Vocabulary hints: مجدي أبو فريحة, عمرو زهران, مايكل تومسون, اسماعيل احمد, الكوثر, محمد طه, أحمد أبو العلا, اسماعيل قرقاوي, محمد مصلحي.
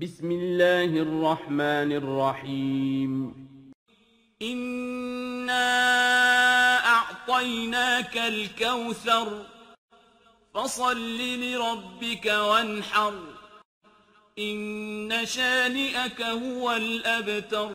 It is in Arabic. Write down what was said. بسم الله الرحمن الرحيم إنا أعطيناك الكوثر فصل لربك وانحر إن شانئك هو الأبتر.